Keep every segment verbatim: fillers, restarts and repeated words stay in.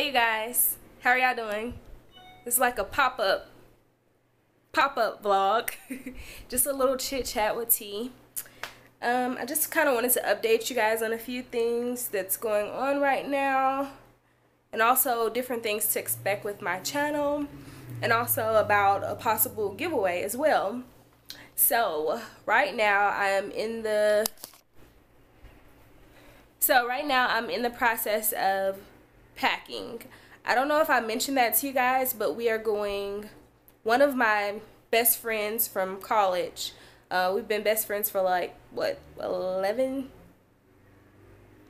Hey you guys, how are y'all doing? It's like a pop-up pop-up vlog. Just a little chit chat with T. um I just kind of wanted to update you guys on a few things that's going on right now, and also different things to expect with my channel, and also about a possible giveaway as well. So right now I am in the so right now I'm in the process of packing. I don't know if I mentioned that to you guys, but we are going, one of my best friends from college, uh, we've been best friends for like, what, eleven,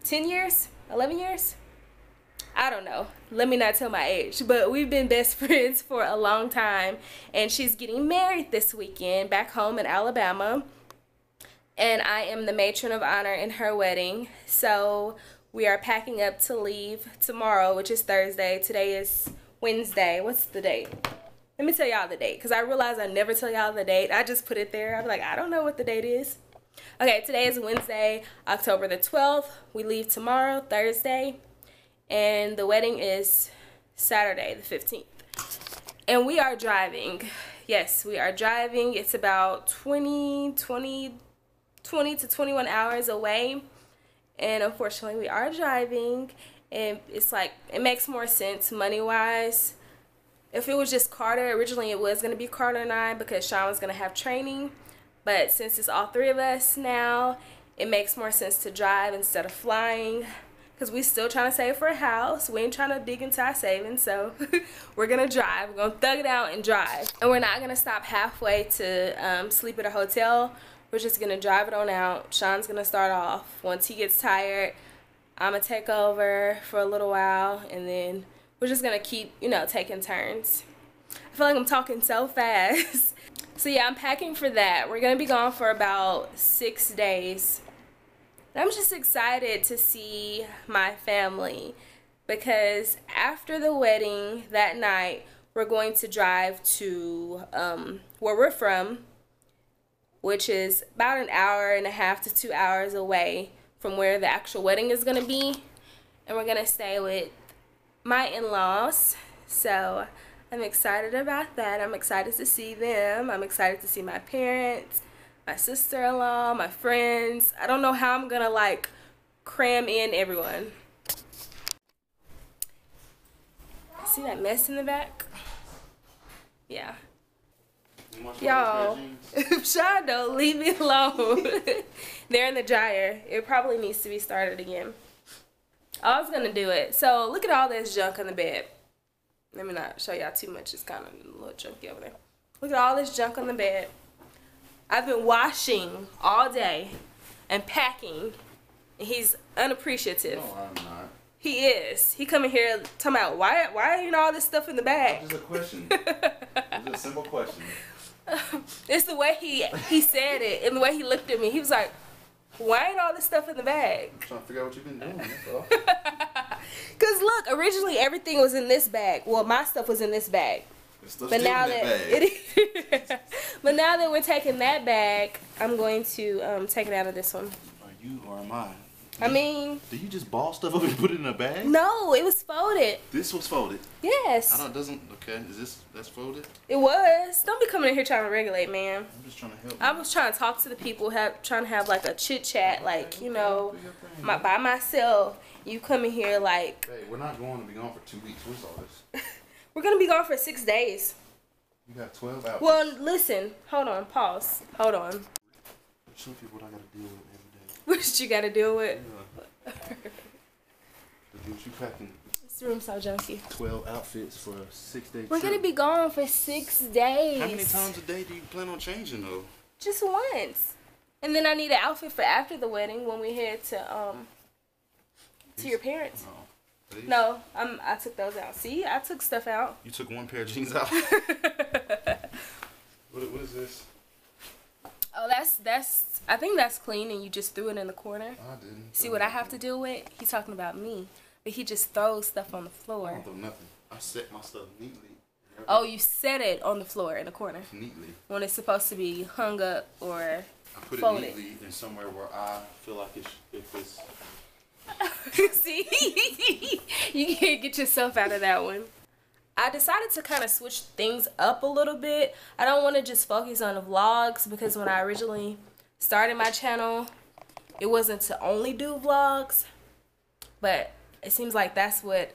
ten years? eleven years? I don't know. Let me not tell my age, but we've been best friends for a long time, and she's getting married this weekend back home in Alabama, and I am the matron of honor in her wedding. So we are packing up to leave tomorrow, which is Thursday. Today is Wednesday. What's the date? Let me tell y'all the date, because I realize I never tell y'all the date. I just put it there. I'm like, I don't know what the date is. Okay, today is Wednesday, October the twelfth. We leave tomorrow, Thursday. And the wedding is Saturday the fifteenth. And we are driving. Yes, we are driving. It's about twenty to twenty-one hours away. And unfortunately we are driving, and it's like, it makes more sense money wise. If it was just Carter, originally it was going to be Carter and I, because Sean was going to have training, but since it's all three of us now, it makes more sense to drive instead of flying, because we still trying to save for a house. We ain't trying to dig into our savings, so we're going to drive. We're going to thug it out and drive, and we're not going to stop halfway to um, sleep at a hotel. We're just going to drive it on out. Sean's going to start off. Once he gets tired, I'm going to take over for a little while. And then we're just going to keep, you know, taking turns. I feel like I'm talking so fast. So, yeah, I'm packing for that. We're going to be gone for about six days. And I'm just excited to see my family, because after the wedding that night, we're going to drive to um, where we're from, which is about an hour and a half to two hours away from where the actual wedding is going to be. And we're going to stay with my in-laws. So I'm excited about that. I'm excited to see them. I'm excited to see my parents, my sister-in-law, my friends. I don't know how I'm going to, like, cram in everyone. See that mess in the back? Yeah. Y'all, if Sean don't leave me alone, they're in the dryer. It probably needs to be started again. I was going to do it. So look at all this junk on the bed. Let me not show y'all too much. It's kind of a little junky over there. Look at all this junk on the bed. I've been washing all day and packing, and he's unappreciative. No, I'm not. He is. He coming here talking about, why, why are you all this stuff in the bag? It's just a question. It's a simple question. It's the way he he said it and the way he looked at me. He was like, why ain't all this stuff in the bag? I'm trying to figure out what you've been doing, that's all. Because look, originally everything was in this bag. Well, my stuff was in this bag. It's still but now that, that it, but now that we're taking that bag, I'm going to um, take it out of this one. Are you or am I? I mean, did you just ball stuff up and put it in a bag? No, it was folded. This was folded? Yes. I don't, doesn't, okay, is this, that's folded? It was. Don't be coming in here trying to regulate, man. I'm just trying to help. I was trying to talk to the people, have, trying to have like a chit chat, like, you know, my, by myself. You come in here like. Hey, we're not going to be gone for two weeks. What's all this? We're going to be gone for six days. You got twelve hours. Well, listen, hold on, pause, hold on. Some people I got to deal with. What you gotta deal with? Yeah. What you packing? This room's so junky. Twelve outfits for a six-day trip. We're gonna be gone for six days. How many times a day do you plan on changing though? Just once. And then I need an outfit for after the wedding when we head to um to your parents. No, please. No, I'm. I took those out. See, I took stuff out. You took one pair of jeans out. what, what is this? Oh, that's, that's, I think that's clean, and you just threw it in the corner. I didn't. See what I have to deal with? He's talking about me, but he just throws stuff on the floor. I don't throw nothing. I set my stuff neatly. Oh, you set it on the floor in the corner. Neatly. When it's supposed to be hung up or folded. I put it neatly in somewhere where I feel like it's, if it's See? You can't get yourself out of that one. I decided to kind of switch things up a little bit. I don't want to just focus on the vlogs, because when I originally started my channel, it wasn't to only do vlogs, but it seems like that's what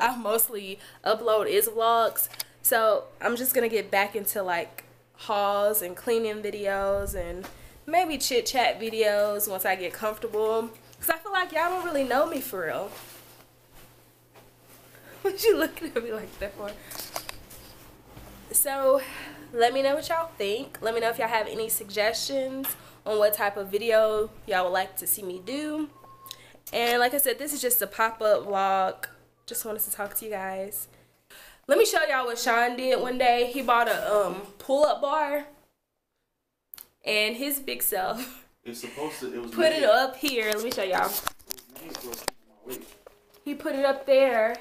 I mostly upload is vlogs. So I'm just gonna get back into like hauls and cleaning videos and maybe chit chat videos once I get comfortable, because I feel like y'all don't really know me for real. What you looking at me like that for? So let me know what y'all think. Let me know if y'all have any suggestions on what type of video y'all would like to see me do. And like I said, this is just a pop-up vlog. Just wanted to talk to you guys. Let me show y'all what Sean did one day. He bought a um, pull-up bar, and his big self it's supposed to, it was put made. It up here. Let me show y'all. He put it up there,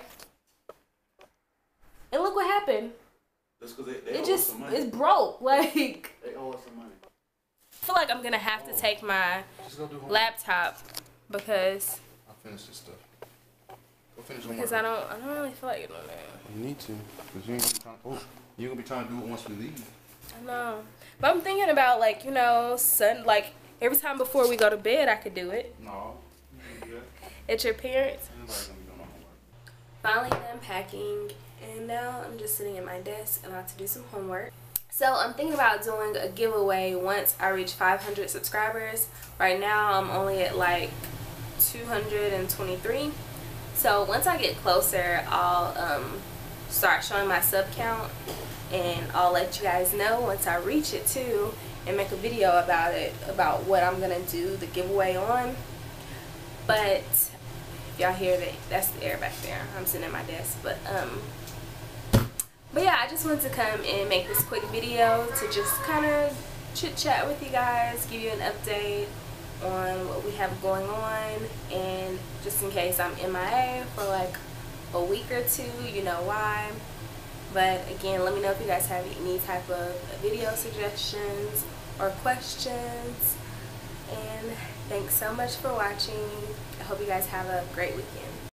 and look what happened. That's because they, they it just some money. It's broke. Like they owe us some money. I feel like I'm gonna have oh. to take my laptop because I finished this stuff. Because I don't, I don't really feel like doing that. You need to, because you ain't gonna be trying. Oh, you gonna be trying to do it once we leave. I know, but I'm thinking about like you know, sun. Like every time before we go to bed, I could do it. No. You At your parents. Nobody's gonna be doing my homework. Finally done packing, and now I'm just sitting at my desk and I have to do some homework. So I'm thinking about doing a giveaway once I reach five hundred subscribers. Right now I'm only at like two hundred twenty-three. So once I get closer, I'll um, start showing my sub count, and I'll let you guys know once I reach it too, and make a video about it, about what I'm gonna do the giveaway on. But y'all hear that? That's the air back there. I'm sitting at my desk, but um, but yeah, I just wanted to come and make this quick video to just kind of chit chat with you guys, give you an update on what we have going on, and just in case I'm M I A for like a week or two, you know why. But again, let me know if you guys have any type of video suggestions or questions, and thanks so much for watching. I hope you guys have a great weekend.